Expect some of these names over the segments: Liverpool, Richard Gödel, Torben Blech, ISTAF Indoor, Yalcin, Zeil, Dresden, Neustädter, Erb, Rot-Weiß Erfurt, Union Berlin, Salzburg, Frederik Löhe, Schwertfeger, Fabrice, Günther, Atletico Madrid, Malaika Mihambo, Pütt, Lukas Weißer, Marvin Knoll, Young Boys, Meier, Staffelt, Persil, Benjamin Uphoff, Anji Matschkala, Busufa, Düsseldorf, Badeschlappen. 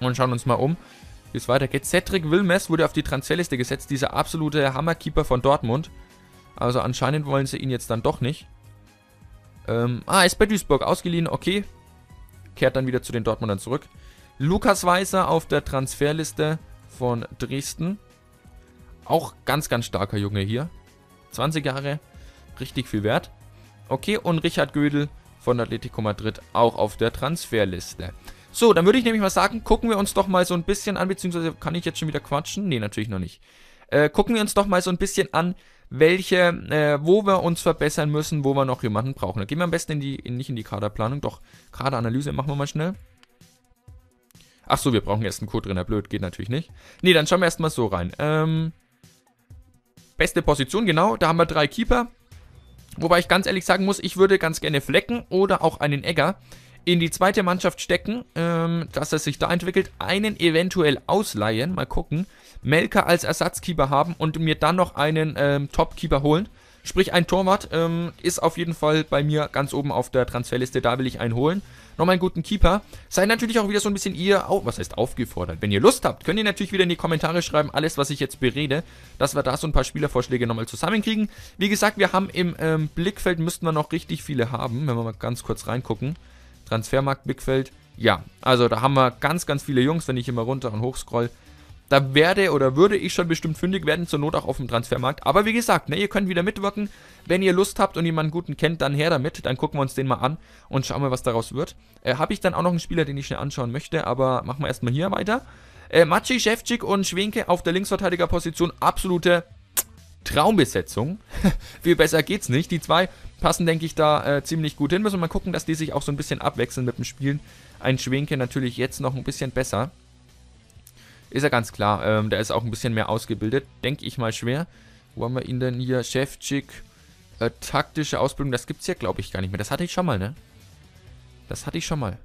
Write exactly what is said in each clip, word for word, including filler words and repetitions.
Und schauen uns mal um, wie es weitergeht. Cedric Willmes wurde auf die Transferliste gesetzt, dieser absolute Hammerkeeper von Dortmund. Also anscheinend wollen sie ihn jetzt dann doch nicht. Ähm, ah, ist bei Duisburg ausgeliehen, okay. Kehrt dann wieder zu den Dortmundern zurück. Lukas Weißer auf der Transferliste von Dresden. Auch ganz, ganz starker Junge hier. zwanzig Jahre, richtig viel wert. Okay, und Richard Gödel von Atletico Madrid auch auf der Transferliste. So, dann würde ich nämlich mal sagen, gucken wir uns doch mal so ein bisschen an, beziehungsweise kann ich jetzt schon wieder quatschen? Nee, natürlich noch nicht. Äh, gucken wir uns doch mal so ein bisschen an, welche, äh, wo wir uns verbessern müssen, wo wir noch jemanden brauchen. Dann gehen wir am besten in die, in, nicht in die Kaderplanung, doch Kaderanalyse machen wir mal schnell. Ach so, wir brauchen erst einen Co-Trainer, blöd, geht natürlich nicht. Nee, dann schauen wir erstmal so rein. Ähm, beste Position, genau, da haben wir drei Keeper. Wobei ich ganz ehrlich sagen muss, ich würde ganz gerne Flecken oder auch einen Egger in die zweite Mannschaft stecken, ähm, dass er sich da entwickelt, einen eventuell ausleihen, mal gucken, Melka als Ersatzkeeper haben und mir dann noch einen ähm, Top-Keeper holen, sprich ein Torwart, ähm, ist auf jeden Fall bei mir ganz oben auf der Transferliste, da will ich einen holen, nochmal einen guten Keeper, seid natürlich auch wieder so ein bisschen ihr, oh, was heißt aufgefordert, wenn ihr Lust habt, könnt ihr natürlich wieder in die Kommentare schreiben, alles was ich jetzt berede, dass wir da so ein paar Spielervorschläge nochmal zusammenkriegen, wie gesagt, wir haben im ähm, Blickfeld, müssten wir noch richtig viele haben, wenn wir mal ganz kurz reingucken, Transfermarkt Blickfeld, ja, also da haben wir ganz, ganz viele Jungs, wenn ich immer runter und hoch scroll, da werde oder würde ich schon bestimmt fündig werden, zur Not auch auf dem Transfermarkt, aber wie gesagt, ne, ihr könnt wieder mitwirken, wenn ihr Lust habt und jemanden guten kennt, dann her damit, dann gucken wir uns den mal an und schauen mal, was daraus wird. Äh, habe ich dann auch noch einen Spieler, den ich schnell anschauen möchte, aber machen wir erstmal hier weiter. Äh, Maciej, Shevcik und Schwenke auf der Linksverteidigerposition, absolute Traumbesetzung, viel besser geht's nicht, die zwei passen, denke ich, da äh, ziemlich gut hin, müssen wir mal gucken, dass die sich auch so ein bisschen abwechseln mit dem Spielen, ein Schwenke natürlich jetzt noch ein bisschen besser, ist ja ganz klar, ähm, der ist auch ein bisschen mehr ausgebildet, denke ich mal schwer, wo haben wir ihn denn hier, Shevcik, äh, taktische Ausbildung, das gibt's ja glaube ich gar nicht mehr, das hatte ich schon mal, ne, das hatte ich schon mal.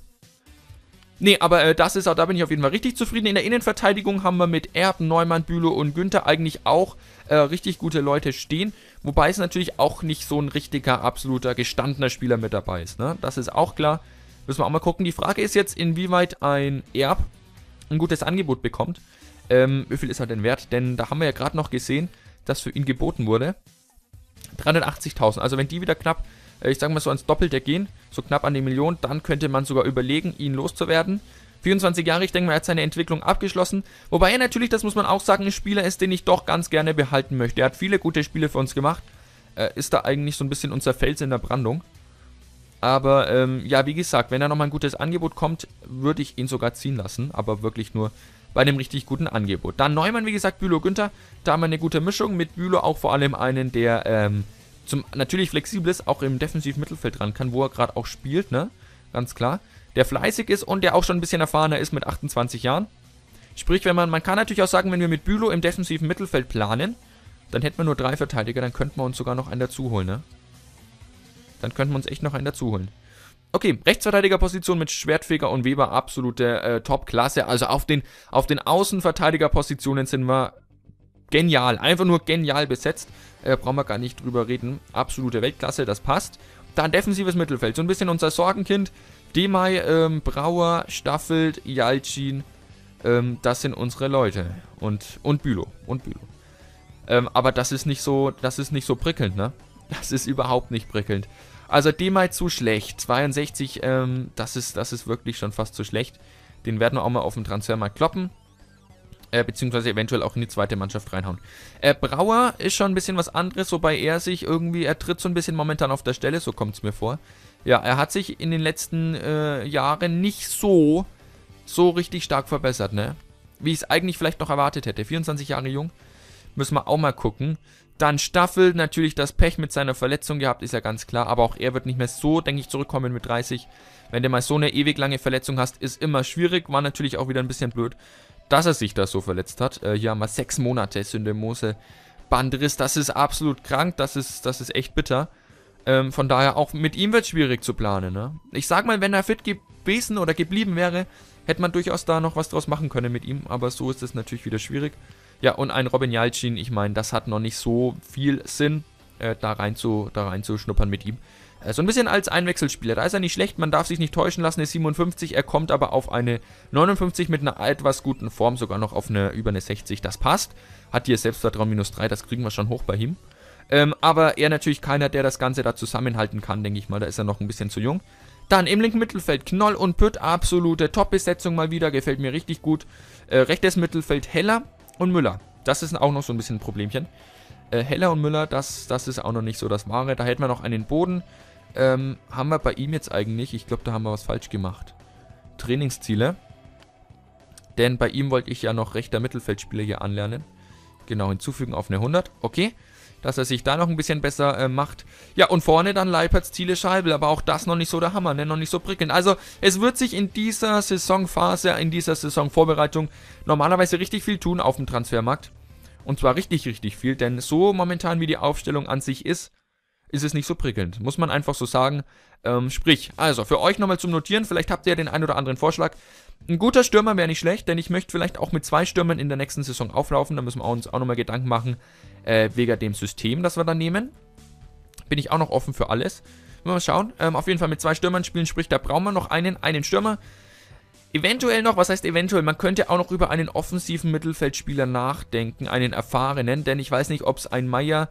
Nee, aber äh, das ist auch, da bin ich auf jeden Fall richtig zufrieden. In der Innenverteidigung haben wir mit Erb, Neumann, Bülow und Günther eigentlich auch äh, richtig gute Leute stehen. Wobei es natürlich auch nicht so ein richtiger, absoluter, gestandener Spieler mit dabei ist. Ne? Das ist auch klar. Müssen wir auch mal gucken. Die Frage ist jetzt, inwieweit ein Erb ein gutes Angebot bekommt. Ähm, wie viel ist er denn wert? Denn da haben wir ja gerade noch gesehen, dass für ihn geboten wurde. dreihundertachtzigtausend. Also wenn die wieder knapp... ich sage mal so ans Doppelte gehen, so knapp an die Million, dann könnte man sogar überlegen, ihn loszuwerden. vierundzwanzig Jahre, ich denke mal, er hat seine Entwicklung abgeschlossen. Wobei er natürlich, das muss man auch sagen, ein Spieler ist, den ich doch ganz gerne behalten möchte. Er hat viele gute Spiele für uns gemacht, äh, ist da eigentlich so ein bisschen unser Fels in der Brandung. Aber ähm, ja, wie gesagt, wenn da nochmal ein gutes Angebot kommt, würde ich ihn sogar ziehen lassen, aber wirklich nur bei einem richtig guten Angebot. Dann Neumann, wie gesagt, Bülow, Günther, da haben wir eine gute Mischung, mit Bülow auch vor allem einen, der... Ähm, Zum, natürlich flexibel ist, auch im defensiven Mittelfeld ran kann, wo er gerade auch spielt, ne? Ganz klar. Der fleißig ist und der auch schon ein bisschen erfahrener ist mit achtundzwanzig Jahren. Sprich, wenn man, man kann natürlich auch sagen, wenn wir mit Bülow im defensiven Mittelfeld planen, dann hätten wir nur drei Verteidiger, dann könnten wir uns sogar noch einen dazu holen, ne? Dann könnten wir uns echt noch einen dazu holen. Okay, Rechtsverteidigerposition mit Schwertfeger und Weber, absolute äh, Top-Klasse. Also auf den, auf den Außenverteidigerpositionen sind wir genial, einfach nur genial besetzt. Äh, brauchen wir gar nicht drüber reden. Absolute Weltklasse, das passt. Dann defensives Mittelfeld, so ein bisschen unser Sorgenkind. Demai, ähm, Brauer, Staffelt, Yalcin, ähm, das sind unsere Leute. Und, und Bülow, und Bülow. Ähm, aber das ist nicht so, das ist nicht so prickelnd, ne? Das ist überhaupt nicht prickelnd. Also Demai zu schlecht, zweiundsechzig, ähm, das ist, das ist wirklich schon fast zu schlecht. Den werden wir auch mal auf dem Transfermarkt kloppen. Beziehungsweise eventuell auch in die zweite Mannschaft reinhauen. Äh, Brauer ist schon ein bisschen was anderes, wobei er sich irgendwie, er tritt so ein bisschen momentan auf der Stelle, so kommt es mir vor. Ja, er hat sich in den letzten äh, Jahren nicht so, so richtig stark verbessert, ne? Wie ich es eigentlich vielleicht noch erwartet hätte. vierundzwanzig Jahre jung, müssen wir auch mal gucken. Dann Staffel, natürlich das Pech mit seiner Verletzung gehabt, ist ja ganz klar, aber auch er wird nicht mehr so, denke ich, zurückkommen mit dreißig. Wenn du mal so eine ewig lange Verletzung hast, ist immer schwierig, war natürlich auch wieder ein bisschen blöd, dass er sich das so verletzt hat. Äh, hier haben wir sechs Monate Syndemose, Bandriss, das ist absolut krank, das ist, das ist echt bitter. Ähm, von daher auch mit ihm wird es schwierig zu planen, ne? Ich sag mal, wenn er fit gewesen oder geblieben wäre, hätte man durchaus da noch was draus machen können mit ihm, aber so ist es natürlich wieder schwierig. Ja, und ein Robin Yalcin, ich meine, das hat noch nicht so viel Sinn, äh, da rein zu, da rein zu schnuppern mit ihm. So ein bisschen als Einwechselspieler. Da ist er nicht schlecht, man darf sich nicht täuschen lassen, ist siebenundfünfzig, er kommt aber auf eine neunundfünfzig mit einer etwas guten Form, sogar noch auf eine über eine sechzig, das passt. Hat hier Selbstvertrauen minus drei, das kriegen wir schon hoch bei ihm. Ähm, aber er natürlich keiner, der das Ganze da zusammenhalten kann, denke ich mal, da ist er noch ein bisschen zu jung. Dann im linken Mittelfeld Knoll und Pütt, absolute Top-Besetzung mal wieder, gefällt mir richtig gut. Äh, rechtes Mittelfeld Heller und Müller, das ist auch noch so ein bisschen ein Problemchen. Äh, Heller und Müller, das, das ist auch noch nicht so das Wahre, da hätten wir noch einen Boden. Ähm, haben wir bei ihm jetzt eigentlich, ich glaube, da haben wir was falsch gemacht. Trainingsziele. Denn bei ihm wollte ich ja noch rechter Mittelfeldspieler hier anlernen. Genau, hinzufügen auf eine hundert. Okay, dass er sich da noch ein bisschen besser äh, macht. Ja, und vorne dann Leipertz, Thiele, Scheibel. Aber auch das noch nicht so der Hammer, ne? Noch nicht so prickelnd. Also, es wird sich in dieser Saisonphase, in dieser Saisonvorbereitung normalerweise richtig viel tun auf dem Transfermarkt. Und zwar richtig, richtig viel. Denn so momentan, wie die Aufstellung an sich ist, ist es nicht so prickelnd, muss man einfach so sagen. Ähm, sprich, also für euch nochmal zum Notieren, vielleicht habt ihr den einen oder anderen Vorschlag. Ein guter Stürmer wäre nicht schlecht, denn ich möchte vielleicht auch mit zwei Stürmern in der nächsten Saison auflaufen. Da müssen wir uns auch nochmal Gedanken machen, äh, wegen dem System, das wir da nehmen. Bin ich auch noch offen für alles. Mal schauen, ähm, auf jeden Fall mit zwei Stürmern spielen, sprich, da brauchen wir noch einen, einen Stürmer. Eventuell noch, was heißt eventuell, man könnte auch noch über einen offensiven Mittelfeldspieler nachdenken, einen erfahrenen, denn ich weiß nicht, ob es ein Meier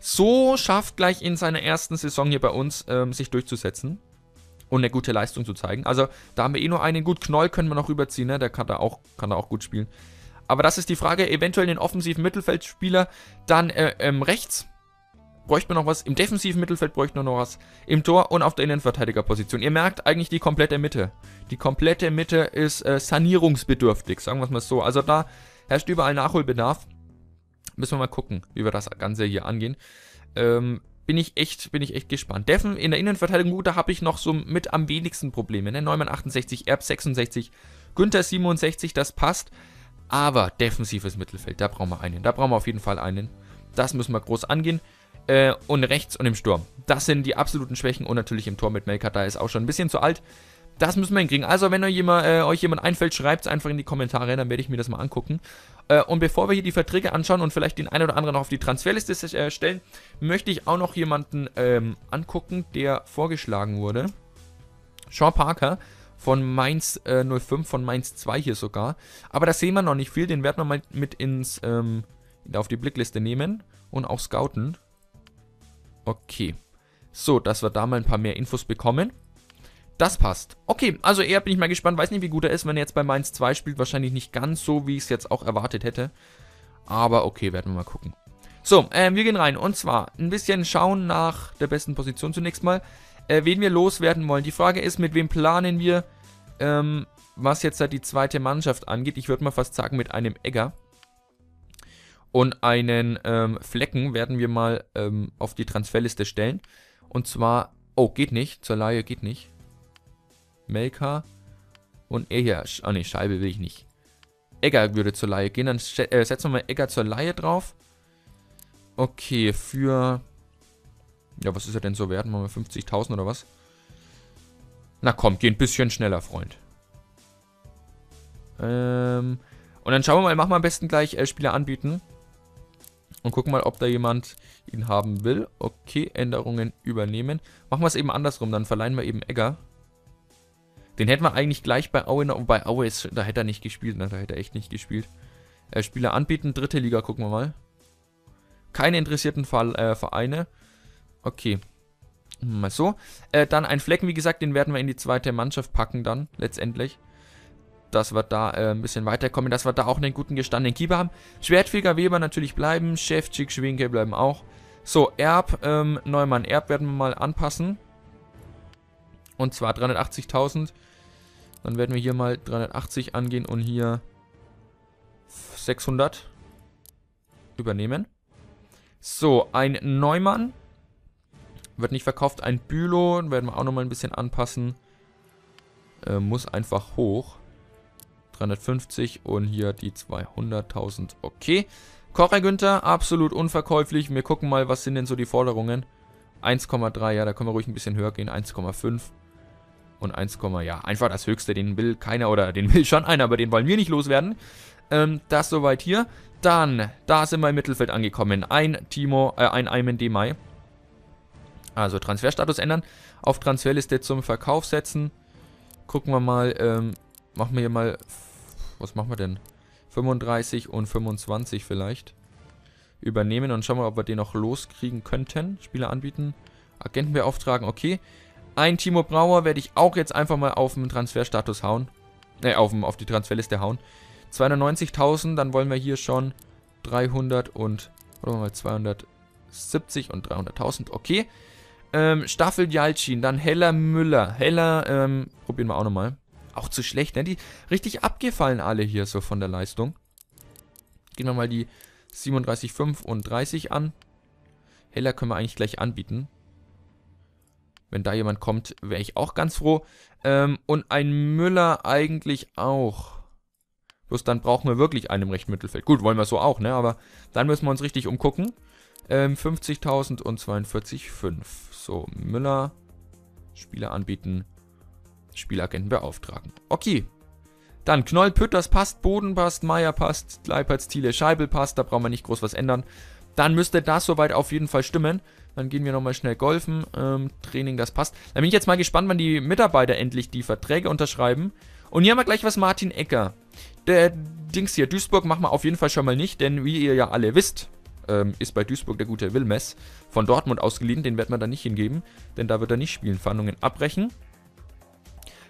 so schafft, gleich in seiner ersten Saison hier bei uns ähm, sich durchzusetzen und eine gute Leistung zu zeigen. Also da haben wir eh nur einen. Gut, Knoll können wir noch rüberziehen, ne? Der kann da auch, kann da auch gut spielen. Aber das ist die Frage, eventuell den offensiven Mittelfeldspieler, dann äh, ähm, rechts bräuchten wir noch was, im defensiven Mittelfeld bräuchten wir noch was, im Tor und auf der Innenverteidigerposition. Ihr merkt eigentlich die komplette Mitte. Die komplette Mitte ist äh, sanierungsbedürftig, sagen wir es mal so. Also da herrscht überall Nachholbedarf. Müssen wir mal gucken, wie wir das Ganze hier angehen. Ähm, bin ich echt, bin ich echt gespannt. Defen in der Innenverteidigung, gut, da habe ich noch so mit am wenigsten Probleme. Ne? Neumann achtundsechzig, Erb sechsundsechzig, Günther siebenundsechzig, das passt. Aber defensives Mittelfeld, da brauchen wir einen. Da brauchen wir auf jeden Fall einen. Das müssen wir groß angehen. Äh, und rechts und im Sturm. Das sind die absoluten Schwächen. Und natürlich im Tor mit Melka, da ist auch schon ein bisschen zu alt. Das müssen wir hinkriegen. Also, wenn euch jemand, äh, euch jemand einfällt, schreibt es einfach in die Kommentare, dann werde ich mir das mal angucken. Äh, und bevor wir hier die Verträge anschauen und vielleicht den einen oder anderen noch auf die Transferliste äh, stellen, möchte ich auch noch jemanden ähm, angucken, der vorgeschlagen wurde. Sean Parker von Mainz äh, null fünf, von Mainz zwei hier sogar. Aber da sehen wir noch nicht viel, den werden wir mal mit ins, ähm, auf die Blickliste nehmen und auch scouten. Okay. So, dass wir da mal ein paar mehr Infos bekommen. Das passt. Okay, also eher bin ich mal gespannt. Weiß nicht, wie gut er ist, wenn er jetzt bei Mainz zwei spielt. Wahrscheinlich nicht ganz so, wie ich es jetzt auch erwartet hätte. Aber okay, werden wir mal gucken. So, ähm, wir gehen rein. Und zwar ein bisschen schauen nach der besten Position zunächst mal. Äh, wen wir loswerden wollen. Die Frage ist, mit wem planen wir, ähm, was jetzt halt die zweite Mannschaft angeht. Ich würde mal fast sagen, mit einem Egger und einen ähm, Flecken werden wir mal ähm, auf die Transferliste stellen. Und zwar, oh, geht nicht. Zur Leihe geht nicht. Melka und er hier. Ah ne, Scheibe will ich nicht. Egger würde zur Leihe gehen. Dann äh, setzen wir mal Egger zur Leihe drauf. Okay, für... Ja, was ist er denn so wert? Machen wir fünfzigtausend oder was? Na komm, geh ein bisschen schneller, Freund. Ähm, und dann schauen wir mal, machen wir am besten gleich äh, Spieler anbieten. Und gucken mal, ob da jemand ihn haben will. Okay, Änderungen übernehmen. Machen wir es eben andersrum, dann verleihen wir eben Egger. Den hätten wir eigentlich gleich bei Aue, und bei Aue ist, da hätte er nicht gespielt, ne? Da hätte er echt nicht gespielt. Äh, Spieler anbieten, dritte Liga, gucken wir mal. Keine interessierten Fall, äh, Vereine. Okay, mal so. Äh, dann ein Flecken, wie gesagt, den werden wir in die zweite Mannschaft packen dann, letztendlich. Dass wir da äh, ein bisschen weiterkommen, dass wir da auch einen guten gestandenen Keeper haben. Schwertfeger, Weber natürlich bleiben, Shevcik, Schwenke bleiben auch. So, Erb, ähm, Neumann, Erb werden wir mal anpassen. Und zwar dreihundertachtzigtausend. Dann werden wir hier mal dreihundertachtzig angehen und hier sechshundert übernehmen. So, ein Neumann wird nicht verkauft. Ein Bülow werden wir auch nochmal ein bisschen anpassen. Äh, muss einfach hoch. dreihundertfünfzig und hier die zweihunderttausend. Okay. Kocher Günther, absolut unverkäuflich. Wir gucken mal, was sind denn so die Forderungen. eins Komma drei, ja, da können wir ruhig ein bisschen höher gehen. eins Komma fünf. Und eins, ja, einfach das Höchste, den will keiner, oder den will schon einer, aber den wollen wir nicht loswerden. Ähm, das soweit hier. Dann, da sind wir im Mittelfeld angekommen. Ein Timo, äh, ein Demai. Also Transferstatus ändern. Auf Transferliste zum Verkauf setzen. Gucken wir mal. Ähm, machen wir hier mal. Was machen wir denn? fünfunddreißig und fünfundzwanzig vielleicht. Übernehmen und schauen wir, ob wir den noch loskriegen könnten. Spieler anbieten. Agenten beauftragen. Okay. Ein Timo Brauer werde ich auch jetzt einfach mal auf den Transferstatus hauen. Ne, auf, auf die Transferliste hauen. zweihundertneunzigtausend, dann wollen wir hier schon dreihundert und oder mal zweihundertsiebzig und dreihunderttausend. Okay. Ähm, Staffelt, Yalcin, dann Heller, Müller. Heller, ähm, probieren wir auch nochmal. Auch zu schlecht, ne? Die richtig abgefallen alle hier so von der Leistung. Gehen wir mal die siebenunddreißig, fünfunddreißig an. Heller können wir eigentlich gleich anbieten. Wenn da jemand kommt, wäre ich auch ganz froh. Ähm, und ein Müller eigentlich auch. Bloß dann brauchen wir wirklich einen im rechten Mittelfeld. Gut, wollen wir so auch, ne? Aber dann müssen wir uns richtig umgucken. Ähm, fünfzigtausend und zweiundvierzig Komma fünf. So, Müller. Spieler anbieten. Spielagenten beauftragen. Okay. Dann Knoll, Pütters passt, Boden passt, Meier passt, Leipertz, Thiele, Scheibel passt. Da brauchen wir nicht groß was ändern. Dann müsste das soweit auf jeden Fall stimmen. Dann gehen wir nochmal schnell golfen. Ähm, Training, das passt. Dann bin ich jetzt mal gespannt, wann die Mitarbeiter endlich die Verträge unterschreiben. Und hier haben wir gleich was Martin Egger. Der Dings hier, Duisburg machen wir auf jeden Fall schon mal nicht, denn wie ihr ja alle wisst, ähm, ist bei Duisburg der gute Willmes von Dortmund ausgeliehen. Den wird man dann nicht hingeben, denn da wird er nicht spielen. Verhandlungen abbrechen.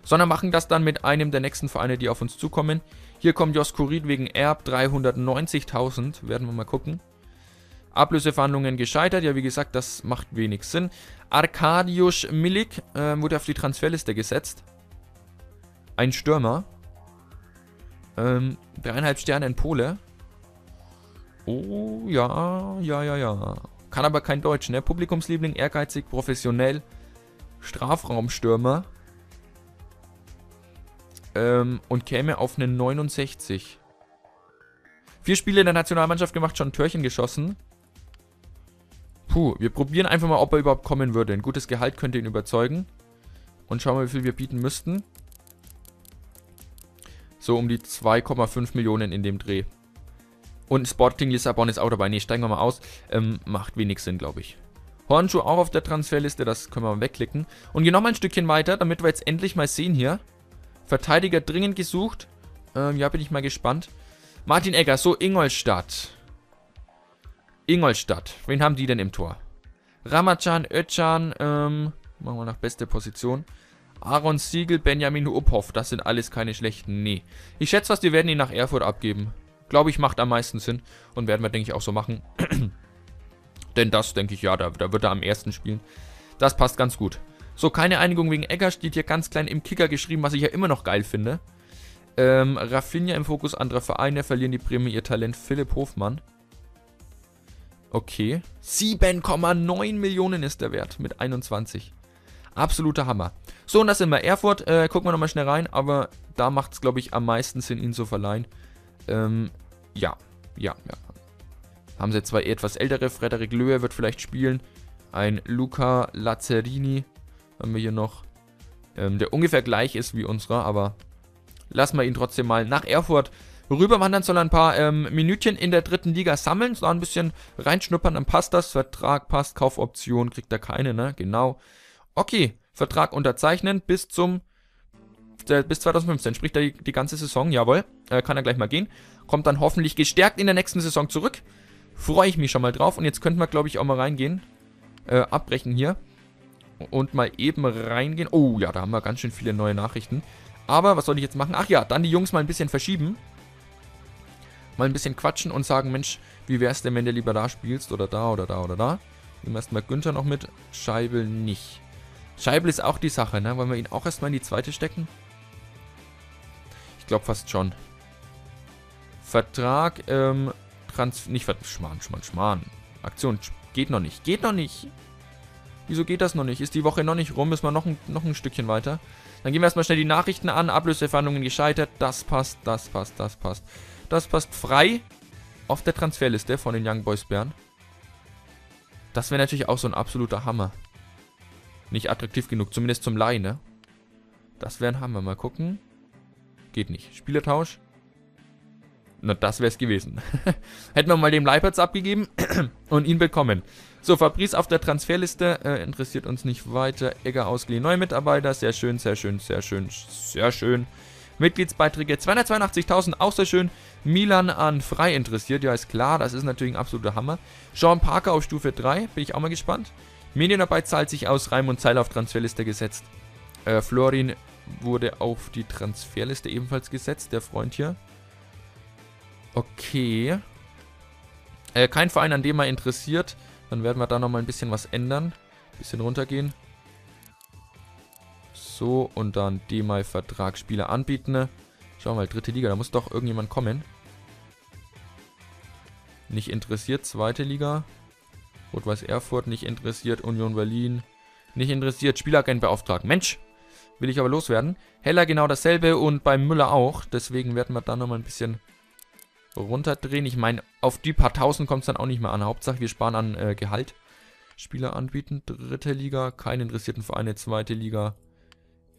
Sondern machen das dann mit einem der nächsten Vereine, die auf uns zukommen. Hier kommt Joskurid wegen Erb, dreihundertneunzigtausend, werden wir mal gucken. Ablöseverhandlungen gescheitert, ja wie gesagt, das macht wenig Sinn. Arkadiusz Milik äh, wurde auf die Transferliste gesetzt. Ein Stürmer. Ähm, dreieinhalb Sterne in Pole. Oh, ja, ja, ja, ja. Kann aber kein Deutsch, ne? Publikumsliebling, ehrgeizig, professionell. Strafraumstürmer. Ähm, und käme auf eine neunundsechzig. Vier Spiele in der Nationalmannschaft gemacht, schon ein Törchen geschossen. Puh, wir probieren einfach mal, ob er überhaupt kommen würde. Ein gutes Gehalt könnte ihn überzeugen. Und schauen wir, wie viel wir bieten müssten. So um die zwei Komma fünf Millionen in dem Dreh. Und Sporting Lissabon ist auch dabei. Ne, steigen wir mal aus. Ähm, macht wenig Sinn, glaube ich. Hornschuh auch auf der Transferliste. Das können wir mal wegklicken. Und gehen nochmal ein Stückchen weiter, damit wir jetzt endlich mal sehen hier. Verteidiger dringend gesucht. Ähm, ja, bin ich mal gespannt. Martin Egger. So, Ingolstadt. Ingolstadt. Wen haben die denn im Tor? Ramazan, Özcan. Ähm, machen wir nach beste Position. Aaron Siegel, Benjamin Uphoff, das sind alles keine schlechten, nee. Ich schätze was, die werden ihn nach Erfurt abgeben. Glaube ich, macht am meisten Sinn und werden wir, denke ich, auch so machen. Denn das, denke ich, ja, da, da wird er am ersten spielen. Das passt ganz gut. So, keine Einigung wegen Egger, steht hier ganz klein im Kicker geschrieben, was ich ja immer noch geil finde. Ähm, Rafinha im Fokus anderer Vereine, verlieren die Bremen ihr Talent, Philipp Hofmann. Okay, sieben Komma neun Millionen ist der Wert mit einundzwanzig. Absoluter Hammer. So, und das sind wir. Erfurt, äh, gucken wir nochmal schnell rein, aber da macht es, glaube ich, am meisten Sinn, ihn zu verleihen. Ähm, ja, ja, ja. Haben sie zwei etwas ältere, Frederik Löhe wird vielleicht spielen. Ein Luca Lazzarini haben wir hier noch, ähm, der ungefähr gleich ist wie unserer, aber lassen wir ihn trotzdem mal nach Erfurt rüberwandern, soll er ein paar ähm, Minütchen in der dritten Liga sammeln, so ein bisschen reinschnuppern, dann passt das, Vertrag passt, Kaufoption kriegt er keine, ne, genau. Okay, Vertrag unterzeichnen bis zum äh, bis zweitausendfünfzehn, sprich die, die ganze Saison, jawohl, äh, kann er gleich mal gehen. Kommt dann hoffentlich gestärkt in der nächsten Saison zurück. Freue ich mich schon mal drauf und jetzt könnten wir, glaube ich, auch mal reingehen. Äh, abbrechen hier und mal eben reingehen. Oh ja, da haben wir ganz schön viele neue Nachrichten. Aber was soll ich jetzt machen? Ach ja, dann die Jungs mal ein bisschen verschieben. Mal ein bisschen quatschen und sagen, Mensch, wie wär's denn, wenn du lieber da spielst oder da oder da oder da. Nehmen wir erstmal Günther noch mit, Scheibel nicht. Scheibel ist auch die Sache, ne? Wollen wir ihn auch erstmal in die zweite stecken? Ich glaube fast schon. Vertrag, ähm, Trans... Nicht Vertrag... Schmarrn, Schmarrn, Schmarrn. Aktion geht noch nicht. Geht noch nicht. Wieso geht das noch nicht? Ist die Woche noch nicht rum? Müssen wir noch ein, noch ein Stückchen weiter. Dann gehen wir erstmal schnell die Nachrichten an. Ablöseverhandlungen gescheitert. Das passt, das passt, das passt. Das passt frei auf der Transferliste von den Young Boys Bern. Das wäre natürlich auch so ein absoluter Hammer. Nicht attraktiv genug, zumindest zum Laien, ne? Das wären Hammer. Mal gucken. Geht nicht. Spielertausch. Na, das wär's gewesen. Hätten wir mal dem Leipertz abgegeben und ihn bekommen. So, Fabrice auf der Transferliste. Äh, interessiert uns nicht weiter. Egger ausgeliehen. Neue Mitarbeiter. Sehr schön, sehr schön, sehr schön, sehr schön. Mitgliedsbeiträge zweihundertzweiundachtzigtausend. Auch sehr schön. Milan an Frei interessiert. Ja, ist klar. Das ist natürlich ein absoluter Hammer. Sean Parker auf Stufe drei. Bin ich auch mal gespannt. Medienarbeit zahlt sich aus. Raimund Zeil auf Transferliste gesetzt. Äh, Florin wurde auf die Transferliste ebenfalls gesetzt. Der Freund hier. Okay. Äh, kein Verein, an dem er interessiert. Dann werden wir da nochmal ein bisschen was ändern. Ein bisschen runtergehen. So, und dann Demai-Vertrag Spieler anbieten. Schauen wir mal, dritte Liga. Da muss doch irgendjemand kommen. Nicht interessiert. Zweite Liga. Rot-Weiß Erfurt. Nicht interessiert. Union Berlin. Nicht interessiert. Spielagent beauftragen. Mensch! Will ich aber loswerden. Heller genau dasselbe und bei Müller auch. Deswegen werden wir da nochmal ein bisschen runterdrehen. Ich meine, auf die paar Tausend kommt es dann auch nicht mehr an. Hauptsache, wir sparen an äh, Gehalt. Spieler anbieten, dritte Liga, keine interessierten Vereine, zweite Liga.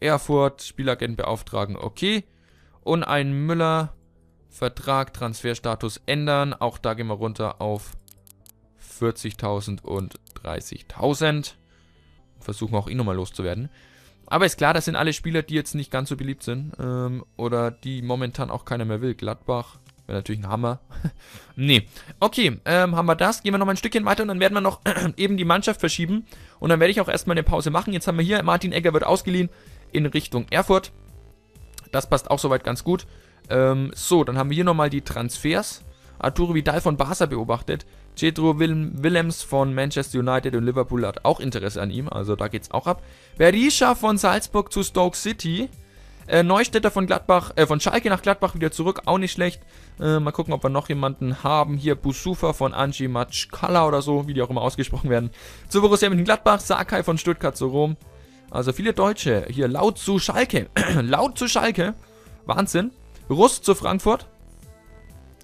Erfurt, Spielagent beauftragen, okay. Und ein Müller, Vertrag, Transferstatus ändern. Auch da gehen wir runter auf vierzigtausend und dreißigtausend. Versuchen auch ihn nochmal loszuwerden. Aber ist klar, das sind alle Spieler, die jetzt nicht ganz so beliebt sind. Ähm, oder die momentan auch keiner mehr will. Gladbach. Wäre natürlich ein Hammer. Nee. Okay, ähm, haben wir das. Gehen wir noch mal ein Stückchen weiter und dann werden wir noch eben die Mannschaft verschieben. Und dann werde ich auch erstmal eine Pause machen. Jetzt haben wir hier, Martin Egger wird ausgeliehen in Richtung Erfurt. Das passt auch soweit ganz gut. Ähm, so, dann haben wir hier nochmal die Transfers. Arturo Vidal von Barca beobachtet. Cedric Willmes von Manchester United und Liverpool hat auch Interesse an ihm. Also da geht's auch ab. Berisha von Salzburg zu Stoke City. Äh, Neustädter von Gladbach, äh, von Schalke nach Gladbach wieder zurück, auch nicht schlecht. Äh, mal gucken, ob wir noch jemanden haben. Hier Busufa von Anji Matschkala oder so, wie die auch immer ausgesprochen werden. Zu Borussia Mönchengladbach, Sakai von Stuttgart zu Rom. Also viele Deutsche hier laut zu Schalke. Laut zu Schalke. Wahnsinn. Rust zu Frankfurt.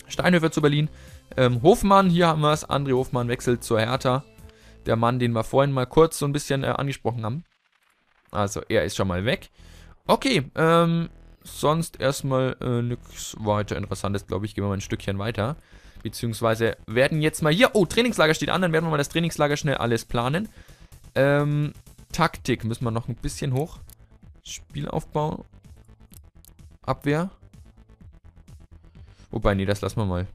Steinhöfer zu Berlin. Ähm, Hofmann, hier haben wir es. André Hofmann wechselt zur Hertha. Der Mann, den wir vorhin mal kurz so ein bisschen äh, angesprochen haben. Also er ist schon mal weg. Okay, ähm, sonst erstmal äh, nichts weiter Interessantes, glaube ich. Gehen wir mal ein Stückchen weiter. Beziehungsweise werden jetzt mal hier... Oh, Trainingslager steht an, dann werden wir mal das Trainingslager schnell alles planen. Ähm, Taktik müssen wir noch ein bisschen hoch. Spielaufbau. Abwehr. Wobei, nee, das lassen wir mal.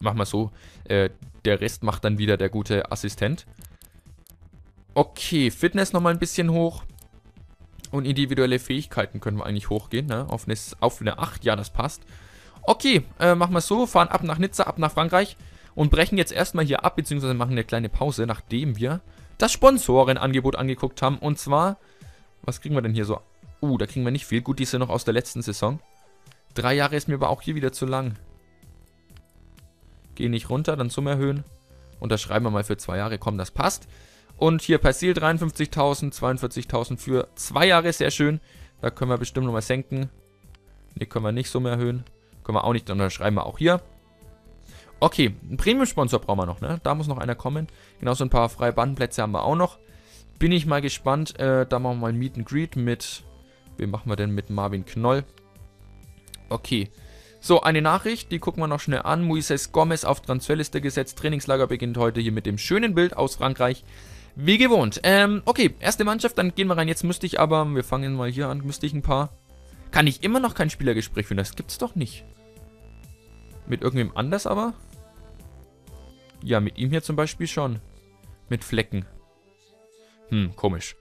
Machen wir so. Äh, der Rest macht dann wieder der gute Assistent. Okay, Fitness nochmal ein bisschen hoch. Und individuelle Fähigkeiten können wir eigentlich hochgehen, ne? Auf eine, auf eine acht, ja, das passt. Okay, äh, machen wir es so, fahren ab nach Nizza, ab nach Frankreich und brechen jetzt erstmal hier ab, beziehungsweise machen eine kleine Pause, nachdem wir das Sponsorenangebot angeguckt haben. Und zwar, was kriegen wir denn hier so? Uh, da kriegen wir nicht viel. Gut, die ist ja noch aus der letzten Saison. Drei Jahre ist mir aber auch hier wieder zu lang. Geh nicht runter, dann zum Erhöhen. Unterschreiben wir mal für zwei Jahre, komm, das passt. Und hier Persil dreiundfünfzigtausend, zweiundvierzigtausend für zwei Jahre, sehr schön. Da können wir bestimmt nochmal senken. Ne, können wir nicht so mehr erhöhen. Können wir auch nicht, dann schreiben wir auch hier. Okay, einen Premium-Sponsor brauchen wir noch, ne? Da muss noch einer kommen. Genauso ein paar freie Bandenplätze haben wir auch noch. Bin ich mal gespannt. Äh, da machen wir mal ein Meet and Greet mit... Wen machen wir denn? Mit Marvin Knoll. Okay. So, eine Nachricht, die gucken wir noch schnell an. Moises Gomez auf Transferliste gesetzt. Trainingslager beginnt heute hier mit dem schönen Bild aus Frankreich. Wie gewohnt. Ähm, okay, erste Mannschaft, dann gehen wir rein. Jetzt müsste ich aber, wir fangen mal hier an, müsste ich ein paar... Kann ich immer noch kein Spielergespräch führen? Das gibt's doch nicht. Mit irgendwem anders aber? Ja, mit ihm hier zum Beispiel schon. Mit Flecken. Hm, komisch.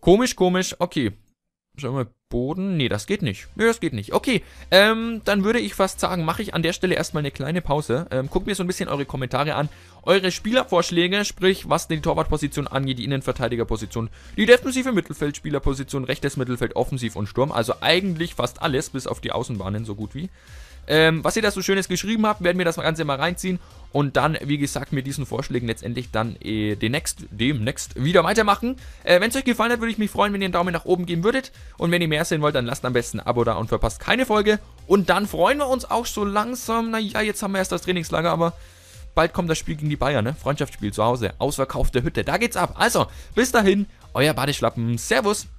Komisch, komisch, okay. Schauen wir mal, Boden. Nee, das geht nicht. Nee, das geht nicht. Okay, ähm, dann würde ich fast sagen, mache ich an der Stelle erstmal eine kleine Pause. Ähm, guckt mir so ein bisschen eure Kommentare an. Eure Spielervorschläge, sprich, was die Torwartposition angeht, die Innenverteidigerposition, die defensive Mittelfeldspielerposition, rechtes Mittelfeld, Offensiv und Sturm. Also eigentlich fast alles, bis auf die Außenbahnen, so gut wie. Ähm, was ihr da so Schönes geschrieben habt, werden wir das Ganze mal reinziehen. Und dann, wie gesagt, mit diesen Vorschlägen letztendlich dann äh, demnächst, demnächst wieder weitermachen. Äh, wenn es euch gefallen hat, würde ich mich freuen, wenn ihr einen Daumen nach oben geben würdet. Und wenn ihr mehr sehen wollt, dann lasst am besten ein Abo da und verpasst keine Folge. Und dann freuen wir uns auch so langsam. Naja, jetzt haben wir erst das Trainingslager, aber bald kommt das Spiel gegen die Bayern, ne? Freundschaftsspiel zu Hause, ausverkaufte Hütte, da geht's ab. Also, bis dahin, euer Badeschlappen. Servus!